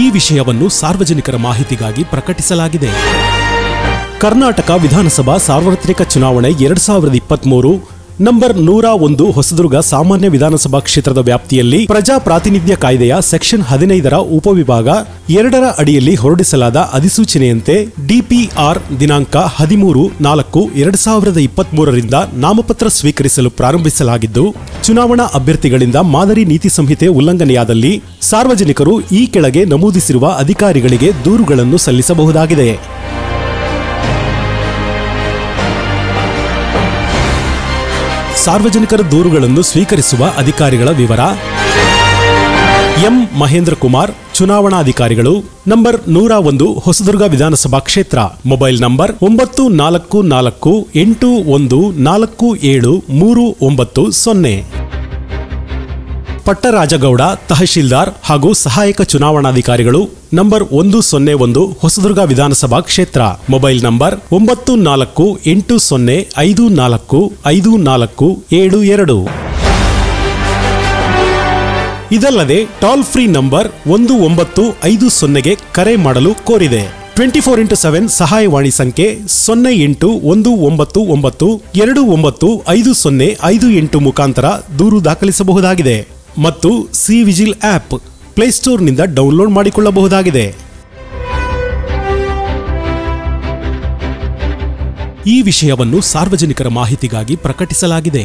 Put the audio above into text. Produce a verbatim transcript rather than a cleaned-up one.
ಈ ವಿಷಯವನ್ನು ಸಾರ್ವಜನಿಕರ ಮಾಹಿತಿಗಾಗಿ ಪ್ರಕಟಿಸಲಾಗಿದೆ. ಕರ್ನಾಟಕ ವಿಧಾನಸಭಾ ಸಾರ್ವತ್ರಿಕ ಚುನಾವಣೆ ಎರಡು ಸಾವಿರದ ಇಪ್ಪತ್ತಮೂರು ನಂಬರ್ ನೂರ ಒಂದು ಹೊಸದುರ್ಗ ಸಾಮಾನ್ಯ ವಿಧಾನಸಭಾ ಕ್ಷೇತ್ರದ ವ್ಯಾಪ್ತಿಯಲ್ಲಿ ಪ್ರಜಾ ಪ್ರಾತಿನಿಧ್ಯ ಕಾಯ್ದೆಯ ಸೆಕ್ಷನ್ ಹದಿನೈದರ ಉಪವಿಭಾಗ ಎರಡರ ಅಡಿಯಲ್ಲಿ ಹೊರಡಿಸಲಾದ ಅಧಿಸೂಚನೆಯಂತೆ ಡಿಪಿಆರ್ ದಿನಾಂಕ ಹದಿಮೂರು ನಾಲ್ಕು ಎರಡು ಸಾವಿರದ ಇಪ್ಪತ್ತಮೂರು ರಿಂದ ನಾಮಪತ್ರ ಸ್ವೀಕರಿಸಲು ಪ್ರಾರಂಭಿಸಲಾಗಿದ್ದು, ಚುನಾವಣಾ ಅಭ್ಯರ್ಥಿಗಳಿಂದ ಮಾದರಿ ನೀತಿ ಸಂಹಿತೆ ಉಲ್ಲಂಘನೆಯಾದಲ್ಲಿ ಸಾರ್ವಜನಿಕರು ಈ ಕೆಳಗೆ ನಮೂದಿಸಿರುವ ಅಧಿಕಾರಿಗಳಿಗೆ ದೂರುಗಳನ್ನು ಸಲ್ಲಿಸಬಹುದಾಗಿದೆ. सार्वजनिक दूरुगळन्नु स्वीकरिसुव अधिकारिगळ विवर एम महेंद्र कुमार ಚುನಾವಣಾಧಿಕಾರಿಗಳು ನಂಬರ್ ನೂರ ಒಂದು ಹೊಸದುರ್ಗ ವಿಧಾನಸಭಾ ಕ್ಷೇತ್ರ ಮೊಬೈಲ್ ನಂಬರ್ ಒಂಬತ್ತು ನಾಲ್ಕು ನಾಲ್ಕು ಎಂಟು ಒಂದು ನಾಲ್ಕು ಏಳು ಮೂರು ಒಂಬತ್ತು ಸೊನ್ನೆ. ಪಟ್ಟರಾಜಗೌಡ ತಹಶೀಲ್ದಾರ್ ಹಾಗೂ ಸಹಾಯಕ ಚುನಾವಣಾಧಿಕಾರಿಗಳು ನಂಬರ್ ಒಂದು ಸೊನ್ನೆ ಒಂದು ಹೊಸದುರ್ಗ ವಿಧಾನಸಭಾ ಕ್ಷೇತ್ರ ಮೊಬೈಲ್ ನಂಬರ್ ಒಂಬತ್ತು ನಾಲ್ಕು ಎಂಟು ಸೊನ್ನೆ ಐದು ನಾಲ್ಕು ಐದು ನಾಲ್ಕು ಏಳು ಎರಡು. ಇದಲ್ಲದೆ ಟೋಲ್ ಫ್ರೀ ನಂಬರ್ ಒಂದು ಒಂಬತ್ತು ಐದು ಸೊನ್ನೆಗೆ ಕರೆ ಮಾಡಲು ಕೋರಿದೆ. ಟ್ವೆಂಟಿ ಫೋರ್ ಇಂಟು ಸೆವೆನ್ ಸಹಾಯವಾಣಿ ಸಂಖ್ಯೆ ಸೊನ್ನೆ ಎಂಟು ಒಂದು ಒಂಬತ್ತು ಒಂಬತ್ತು ಎರಡು ಒಂಬತ್ತು ಐದು ಸೊನ್ನೆ ಐದು ಎಂಟು ಮುಖಾಂತರ ದೂರು ದಾಖಲಿಸಬಹುದಾಗಿದೆ ಮತ್ತು ಸಿ ವಿಜಿಲ್ ಆಪ್ ಪ್ಲೇಸ್ಟೋರ್ನಿಂದ ಡೌನ್ಲೋಡ್ ಮಾಡಿಕೊಳ್ಳಬಹುದಾಗಿದೆ. ಈ ವಿಷಯವನ್ನು ಸಾರ್ವಜನಿಕರ ಮಾಹಿತಿಗಾಗಿ ಪ್ರಕಟಿಸಲಾಗಿದೆ.